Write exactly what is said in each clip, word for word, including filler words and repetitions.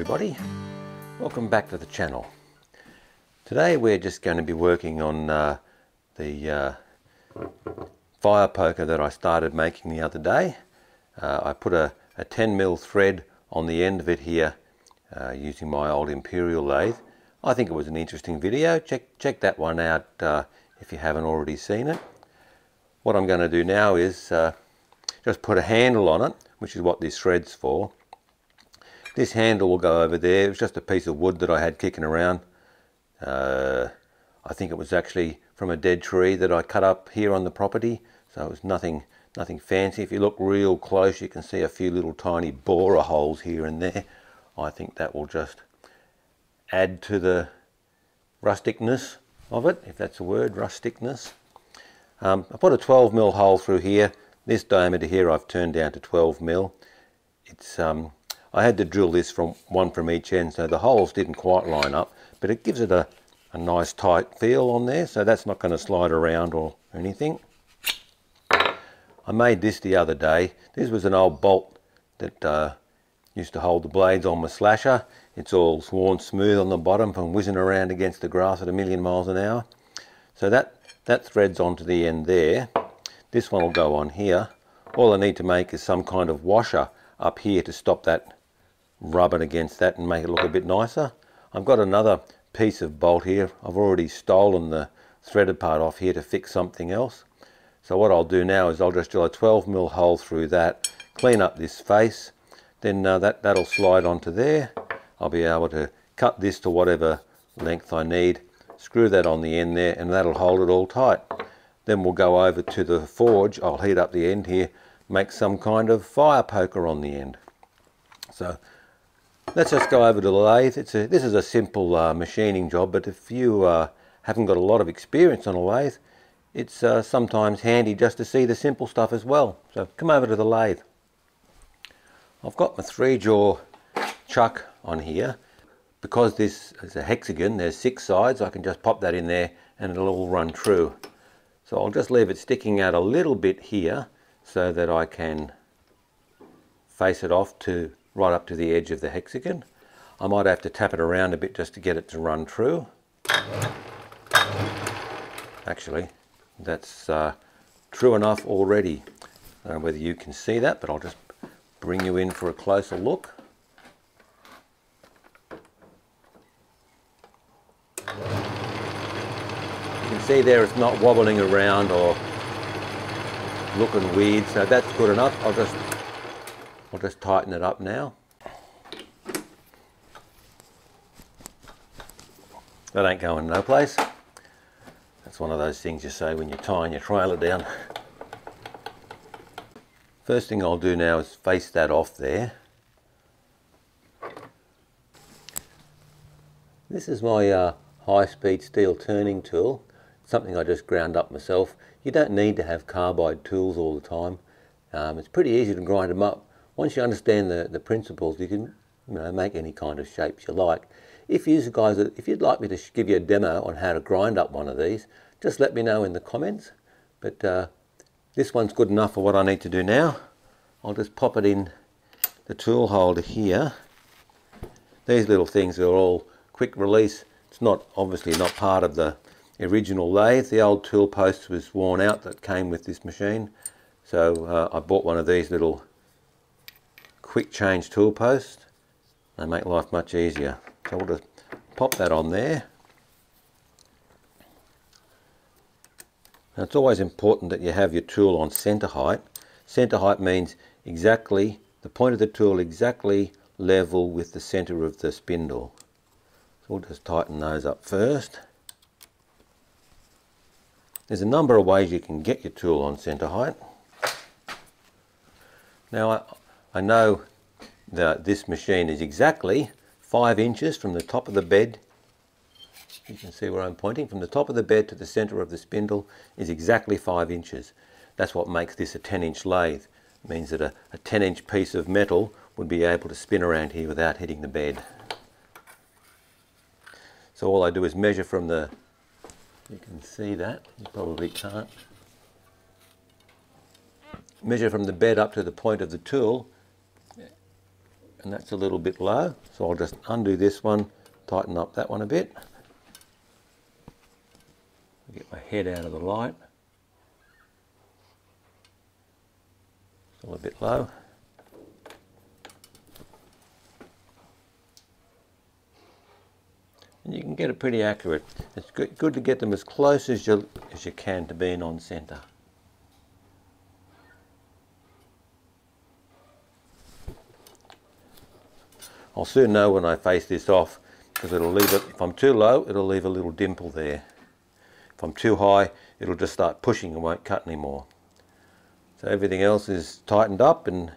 everybody, welcome back to the channel. Today we're just going to be working on uh, the uh, fire poker that I started making the other day. Uh, I put a, a ten mil thread on the end of it here uh, using my old Imperial lathe. I think it was an interesting video. Check, check that one out uh, if you haven't already seen it. What I'm going to do now is uh, just put a handle on it, which is what this thread's for. This handle will go over there. It was just a piece of wood that I had kicking around. Uh, I think it was actually from a dead tree that I cut up here on the property. So it was nothing, nothing fancy. If you look real close, you can see a few little tiny borer holes here and there. I think that will just add to the rusticness of it, if that's a word, rusticness. Um, I put a twelve mil hole through here. This diameter here I've turned down to twelve mil. It's um, I had to drill this from one from each end, so the holes didn't quite line up, but it gives it a, a nice tight feel on there, so that's not going to slide around or anything. I made this the other day. This was an old bolt that uh, used to hold the blades on my slasher. It's all worn smooth on the bottom from whizzing around against the grass at a million miles an hour. So that, that threads onto the end there. This one will go on here. All I need to make is some kind of washer up here to stop that rubbing against that and make it look a bit nicer. I've got another piece of bolt here. I've already stolen the threaded part off here to fix something else. So what I'll do now is I'll just drill a twelve mil hole through that, clean up this face, then uh, that, that'll slide onto there. I'll be able to cut this to whatever length I need, screw that on the end there, and that'll hold it all tight. Then we'll go over to the forge. I'll heat up the end here, make some kind of fire poker on the end. So let's just go over to the lathe. It's a, this is a simple uh, machining job, but if you uh, haven't got a lot of experience on a lathe, it's uh, sometimes handy just to see the simple stuff as well. So come over to the lathe. I've got my three jaw chuck on here. Because this is a hexagon, there's six sides, I can just pop that in there and it'll all run true. So I'll just leave it sticking out a little bit here so that I can face it off to right up to the edge of the hexagon. I might have to tap it around a bit just to get it to run true. Actually, that's uh, true enough already. I don't know whether you can see that, but I'll just bring you in for a closer look. You can see there it's not wobbling around or looking weird, so that's good enough. I'll just I'll just tighten it up now. That ain't going no place. That's one of those things you say when you're tying your trailer down. First thing I'll do now is face that off there. This is my uh, high-speed steel turning tool. Something I just ground up myself. You don't need to have carbide tools all the time. Um, it's pretty easy to grind them up. Once you understand the, the principles, you can you know, make any kind of shapes you like. If you guys, if you'd like me to give you a demo on how to grind up one of these, just let me know in the comments. But uh, this one's good enough for what I need to do now. I'll just pop it in the tool holder here. These little things are all quick release. It's not obviously not part of the original lathe. The old tool post was worn out that came with this machine, so uh, I bought one of these little quick change tool posts. They make life much easier. So we'll just pop that on there. Now it's always important that you have your tool on center height. Center height means exactly the point of the tool exactly level with the center of the spindle. So we'll just tighten those up first. There's a number of ways you can get your tool on center height. Now I, I know that this machine is exactly five inches from the top of the bed. You can see where I'm pointing. From the top of the bed to the center of the spindle is exactly five inches. That's what makes this a ten inch lathe. It means that a, a ten inch piece of metal would be able to spin around here without hitting the bed. So all I do is measure from the, you can see that, you probably can't. Measure from the bed up to the point of the tool and that's a little bit low, so I'll just undo this one, tighten up that one a bit, get my head out of the light, a little bit low. And you can get it pretty accurate. It's good, good to get them as close as you, as you can to being on centre. I'll soon know when I face this off, because it'll leave it, if I'm too low, it'll leave a little dimple there. If I'm too high, it'll just start pushing and won't cut anymore. So everything else is tightened up and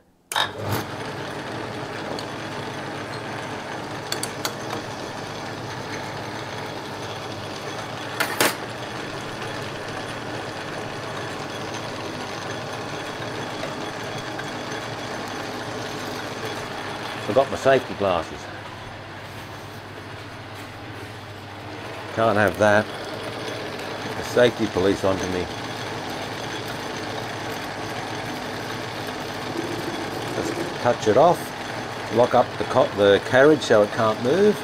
I've got my safety glasses. Can't have that. Get the safety police onto me. Just touch it off. Lock up the, co the carriage so it can't move.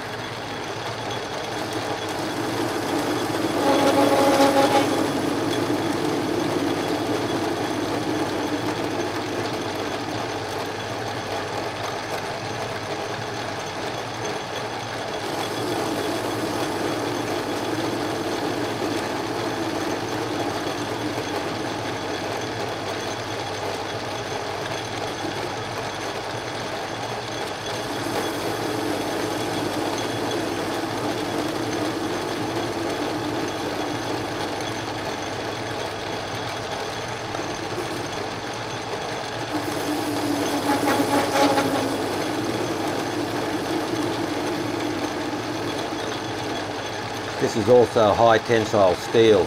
This is also high tensile steel,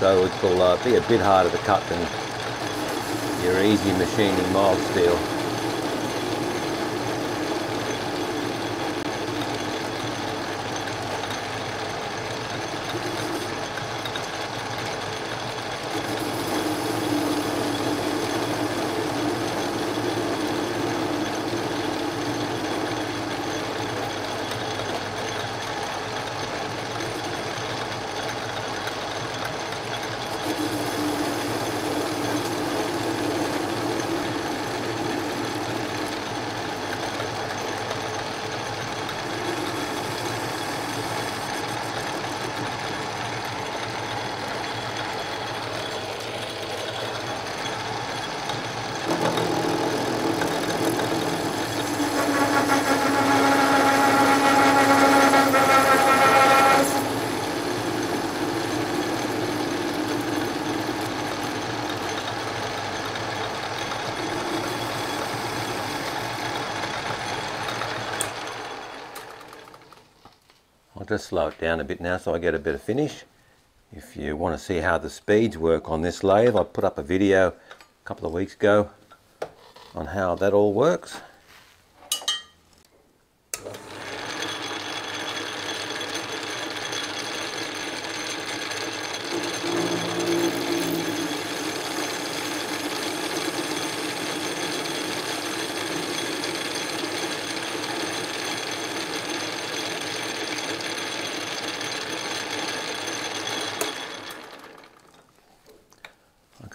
so it will uh, be a bit harder to cut than your easy machining mild steel. Just slow it down a bit now so I get a better finish. If you want to see how the speeds work on this lathe, I put up a video a couple of weeks ago on how that all works.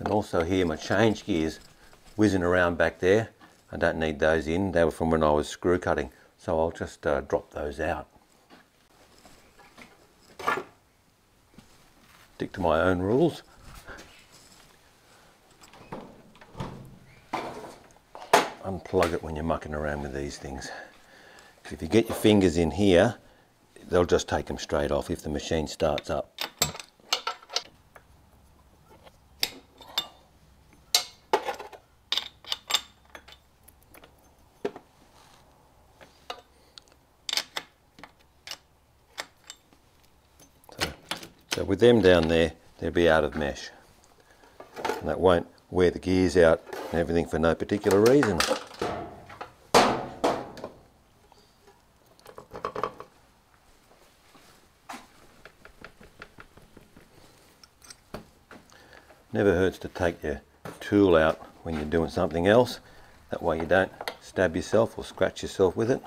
Also hear my change gears whizzing around back there. I don't need those in, they were from when I was screw cutting, so I'll just uh, drop those out. Stick to my own rules. Unplug it when you're mucking around with these things. If you get your fingers in here, they'll just take them straight off if the machine starts up. So with them down there, they'll be out of mesh. And that won't wear the gears out and everything for no particular reason. Never hurts to take your tool out when you're doing something else. That way you don't stab yourself or scratch yourself with it.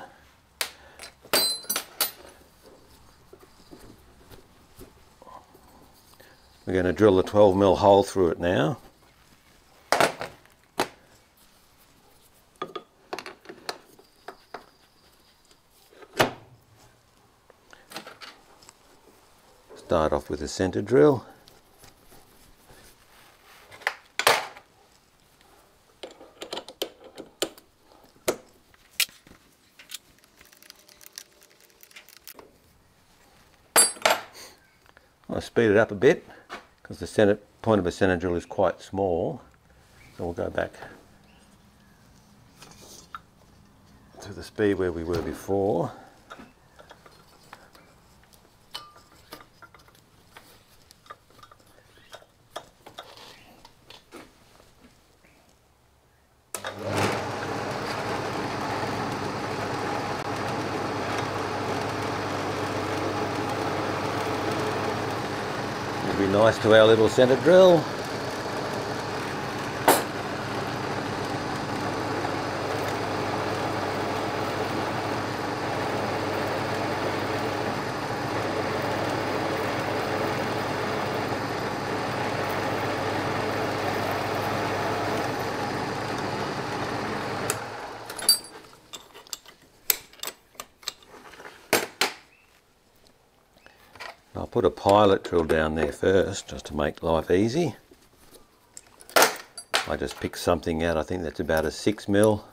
We're going to drill a twelve mil hole through it now. Start off with a center drill. I'll speed it up a bit because the center, point of a center drill is quite small. So we'll go back to the speed where we were before. Be nice to our little center drill. I'll put a pilot drill down there first, just to make life easy. I just picked something out, I think that's about a six mil.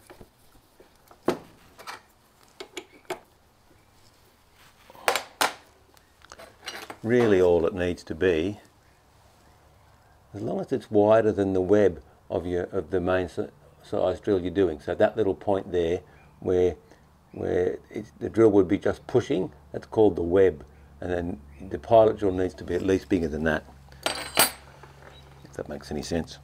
Really all it needs to be, as long as it's wider than the web of your of the main size drill you're doing. So that little point there where, where it's, the drill would be just pushing, that's called the web. And then the pilot drill needs to be at least bigger than that, if that makes any sense.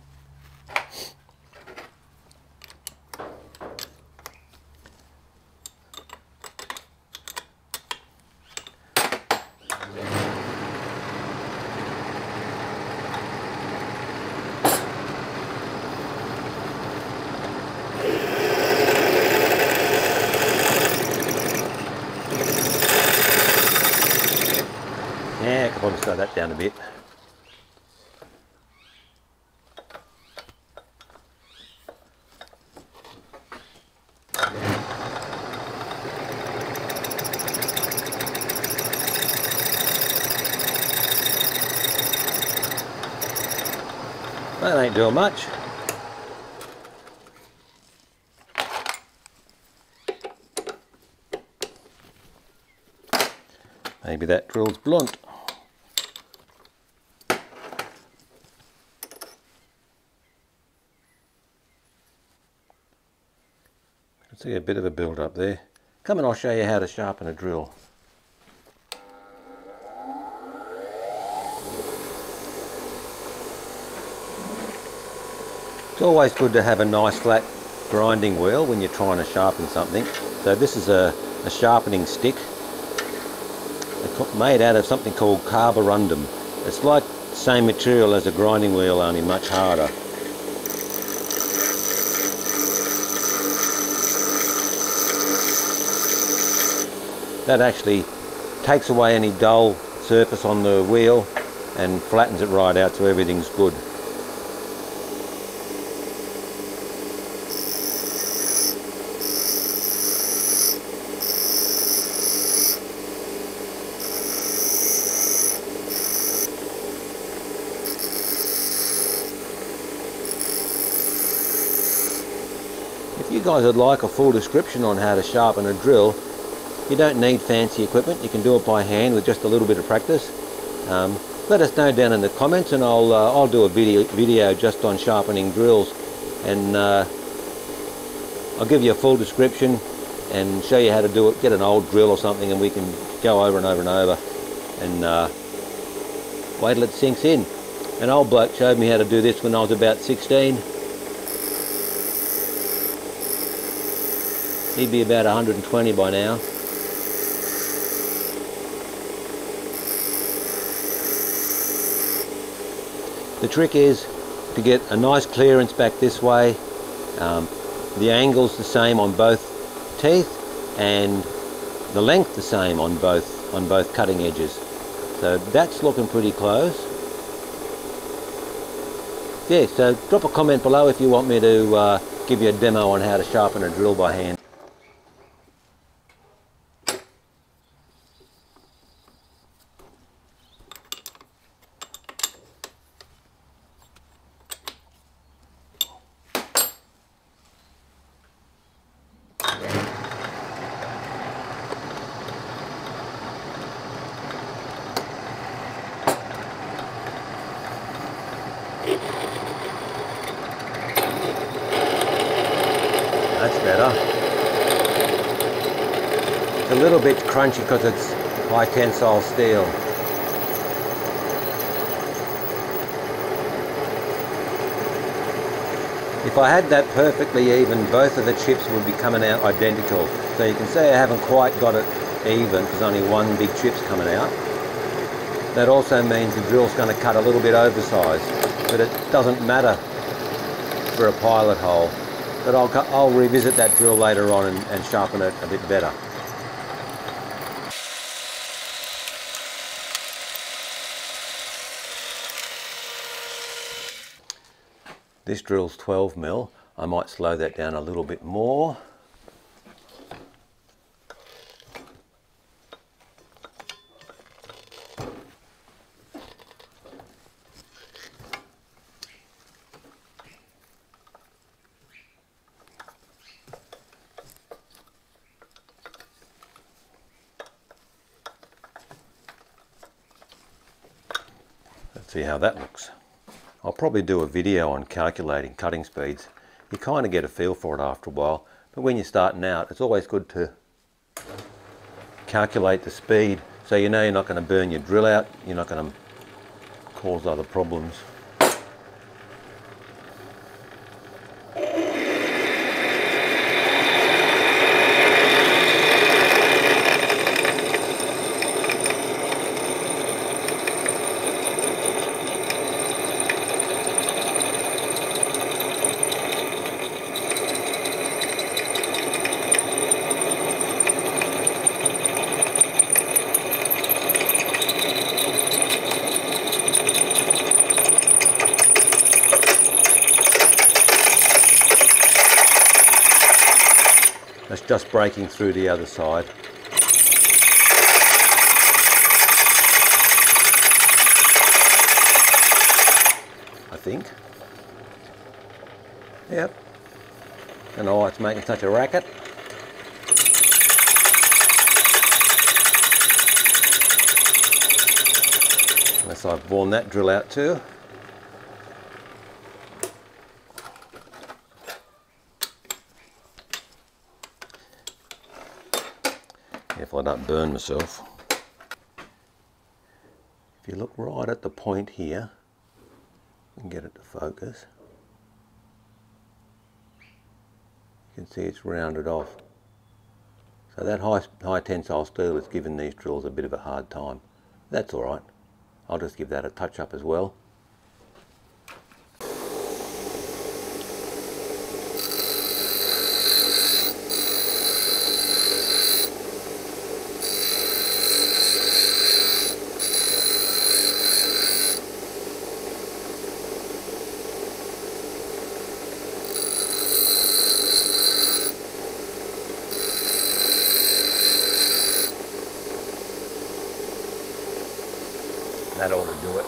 Yeah, I can probably slow that down a bit. That ain't doing much. Maybe that drill's blunt. See a bit of a build up there. Come and I'll show you how to sharpen a drill. It's always good to have a nice flat grinding wheel when you're trying to sharpen something. So this is a, a sharpening stick made out of something called carborundum. It's like the same material as a grinding wheel, only much harder. That actually takes away any dull surface on the wheel and flattens it right out so everything's good. If you guys would like a full description on how to sharpen a drill, you don't need fancy equipment, you can do it by hand with just a little bit of practice. Um, let us know down in the comments and I'll, uh, I'll do a video, video just on sharpening drills, and uh, I'll give you a full description and show you how to do it. Get an old drill or something and we can go over and over and over and uh, wait till it sinks in. An old bloke showed me how to do this when I was about sixteen. He'd be about one hundred and twenty by now. The trick is to get a nice clearance back this way, um, The angle's the same on both teeth, and the length the same on both on both cutting edges. So that's looking pretty close. Yeah, so drop a comment below if you want me to uh, give you a demo on how to sharpen a drill by hand. That's better. It's a little bit crunchy because it's high tensile steel. If I had that perfectly even, both of the chips would be coming out identical. So you can see I haven't quite got it even because only one big chip's coming out. That also means the drill's going to cut a little bit oversized, but it doesn't matter for a pilot hole. But I'll, I'll revisit that drill later on and, and sharpen it a bit better. This drill's twelve mil. I might slow that down a little bit more. See how that looks. I'll probably do a video on calculating cutting speeds. You kind of get a feel for it after a while, but when you're starting out, it's always good to calculate the speed so you know you're not going to burn your drill out, you're not going to cause other problems. That's just breaking through the other side. I think. Yep. And oh, it's making such a racket. Unless I've worn that drill out too. Careful I don't burn myself. If you look right at the point here, you can get it to focus. You can see it's rounded off. So that high, high tensile steel has given these drills a bit of a hard time. That's all right. I'll just give that a touch up as well. That ought to do it.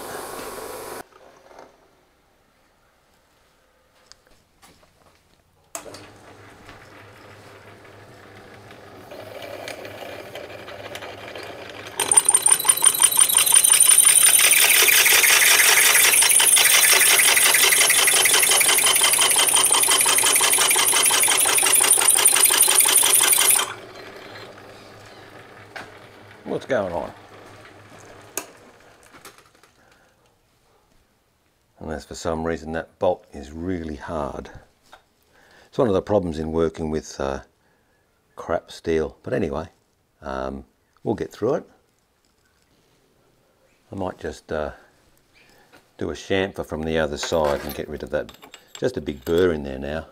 What's going on? Unless for some reason that bolt is really hard. It's one of the problems in working with uh, crap steel. But anyway, um, we'll get through it. I might just uh, do a chamfer from the other side and get rid of that. Just a big burr in there now.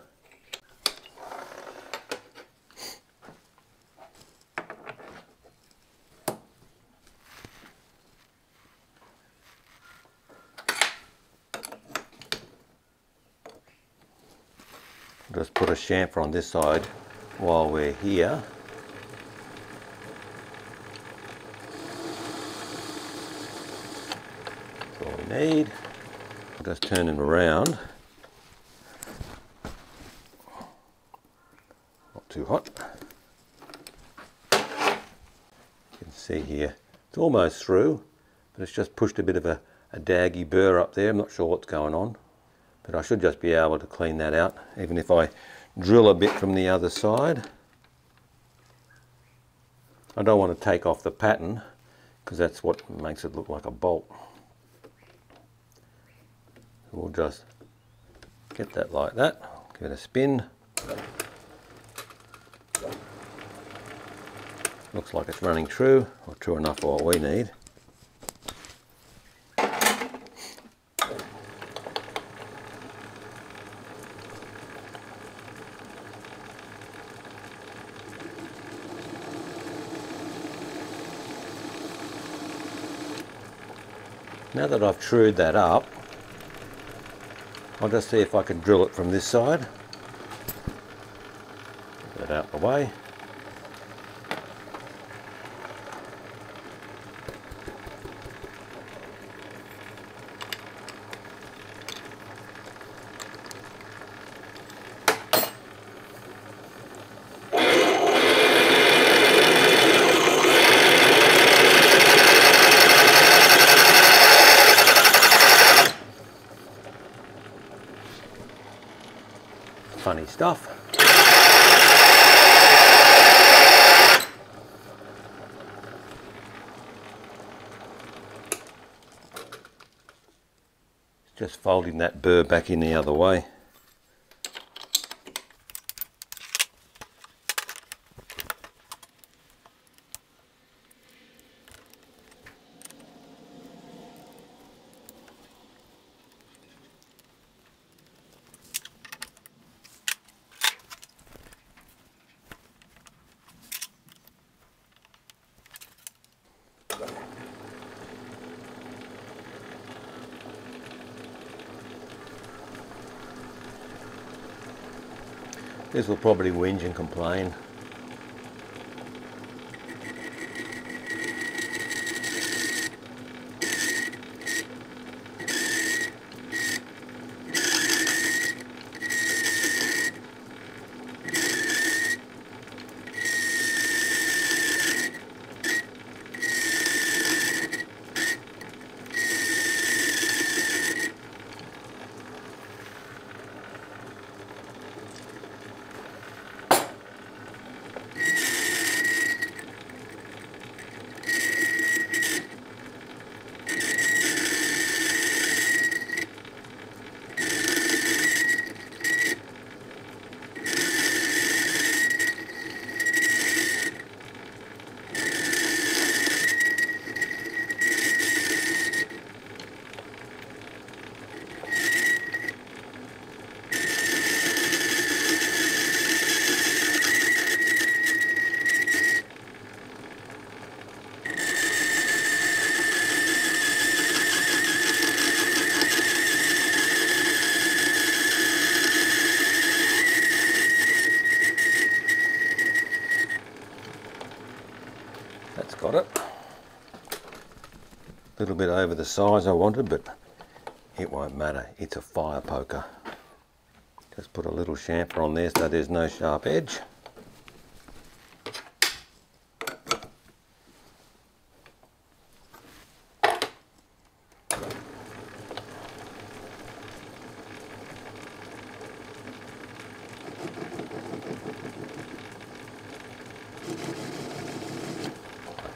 just put a chamfer on this side while we're here. That's all we need. I'll just turn him around. Not too hot. You can see here, it's almost through, but it's just pushed a bit of a, a daggy burr up there. I'm not sure what's going on. But I should just be able to clean that out, even if I drill a bit from the other side. I don't want to take off the pattern because that's what makes it look like a bolt. We'll just get that like that, give it a spin. Looks like it's running true, or true enough for what we need. Now that I've trued that up, I'll just see if I can drill it from this side. Get that out of the way. Funny stuff. Just folding that burr back in the other way. This will probably whinge and complain. Got it. A little bit over the size I wanted, but it won't matter. It's a fire poker. Just put a little chamfer on there so there's no sharp edge.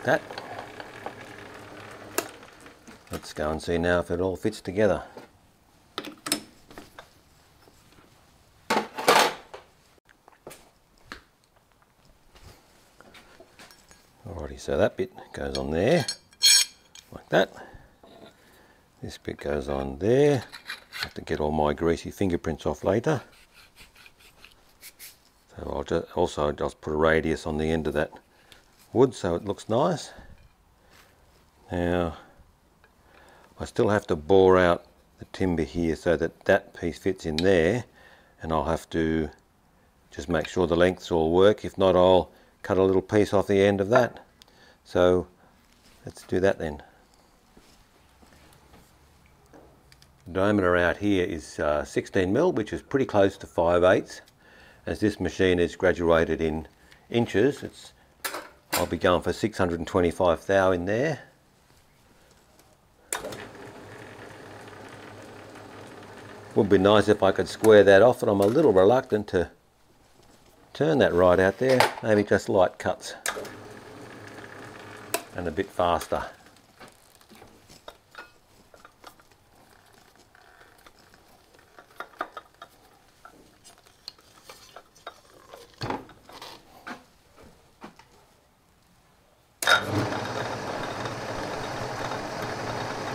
That. Let's go and see now if it all fits together. Alrighty, so that bit goes on there, like that. This bit goes on there. I have to get all my greasy fingerprints off later. So I'll just also just put a radius on the end of that wood so it looks nice. Now I still have to bore out the timber here so that that piece fits in there, and I'll have to Just make sure the lengths all work. If not, I'll cut a little piece off the end of that. So let's do that then. The diameter out here is uh, sixteen mil, which is pretty close to five eighths. As this machine is graduated in inches, it's I'll be going for six hundred twenty-five thou in there. Would be nice if I could square that off, and I'm a little reluctant to turn that right out there. Maybe just light cuts and a bit faster.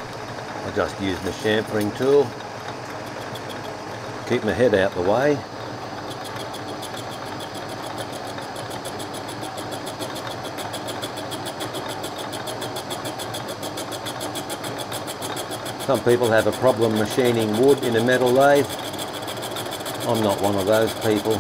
I just use my chamfering tool. Keep my head out the way. Some people have a problem machining wood in a metal lathe. I'm not one of those people.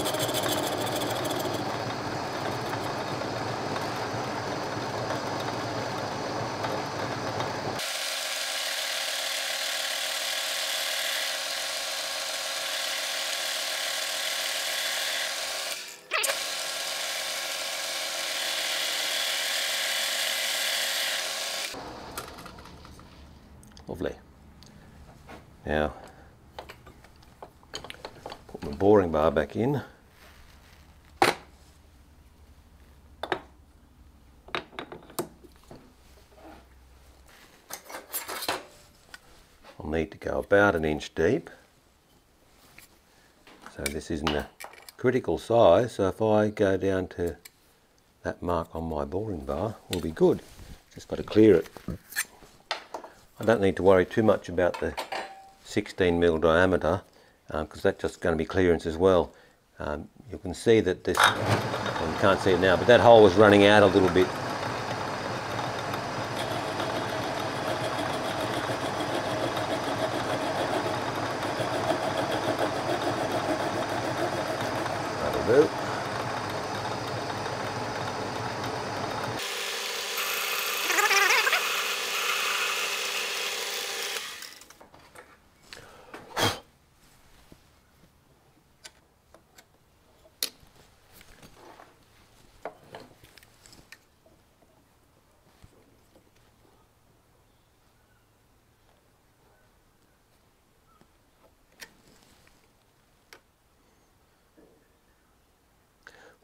Lovely. Now, put my boring bar back in. I'll need to go about an inch deep. So this isn't a critical size, so if I go down to that mark on my boring bar, we'll be good. Just got to clear it. I don't need to worry too much about the sixteen mil diameter, because um, that's just going to be clearance as well. Um, you can see that this, well, you can't see it now, but that hole was running out a little bit. That'll do.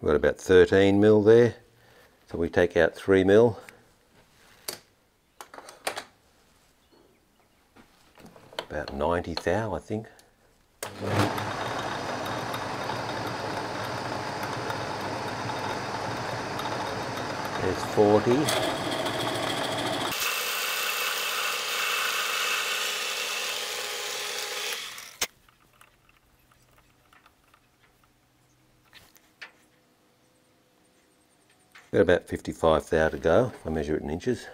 We've got about thirteen mil there, so we take out three mil. About ninety thou, I think. There's forty. Got about fifty-five thou to go, if I measure it in inches.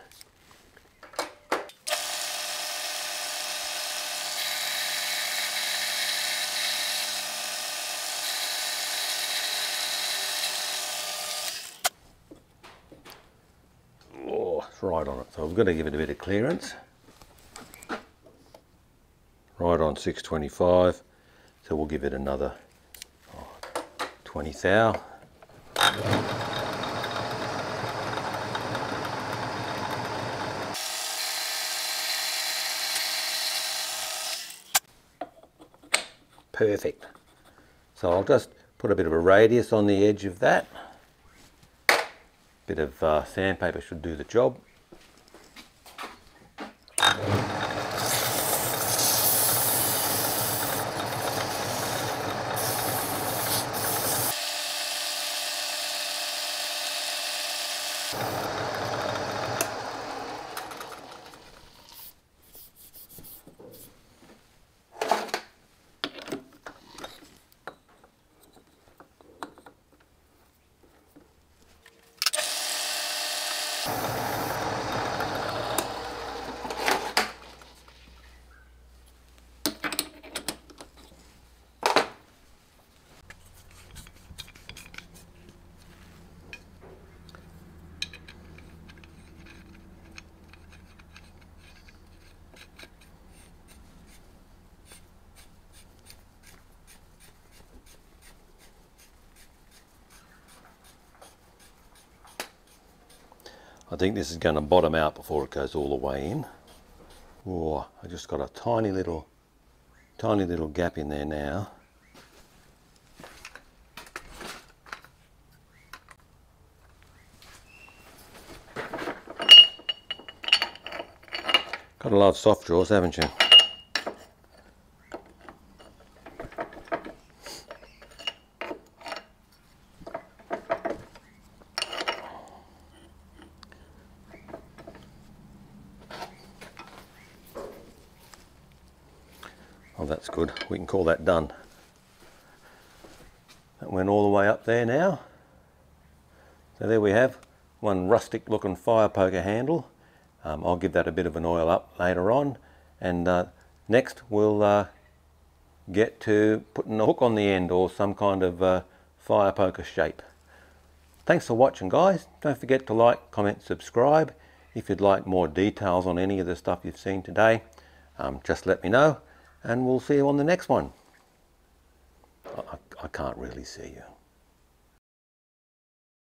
Oh, it's right on it, so we've got to give it a bit of clearance. Right on six twenty-five, so we'll give it another oh, twenty thou. Perfect. So I'll just put a bit of a radius on the edge of that. Bit of uh, sandpaper should do the job. I think this is going to bottom out before it goes all the way in. Oh, I just got a tiny little, tiny little gap in there now. Got a lot of soft jaws, haven't you? Oh, that's good. We can call that done. That went all the way up there now. So there we have one rustic looking fire poker handle. Um, I'll give that a bit of an oil up later on, and uh, next we'll uh, get to putting a hook on the end or some kind of uh, fire poker shape. Thanks for watching, guys. Don't forget to like, comment, subscribe. If you'd like more details on any of the stuff you've seen today, um, just let me know, and we'll see you on the next one. I, I can't really see you.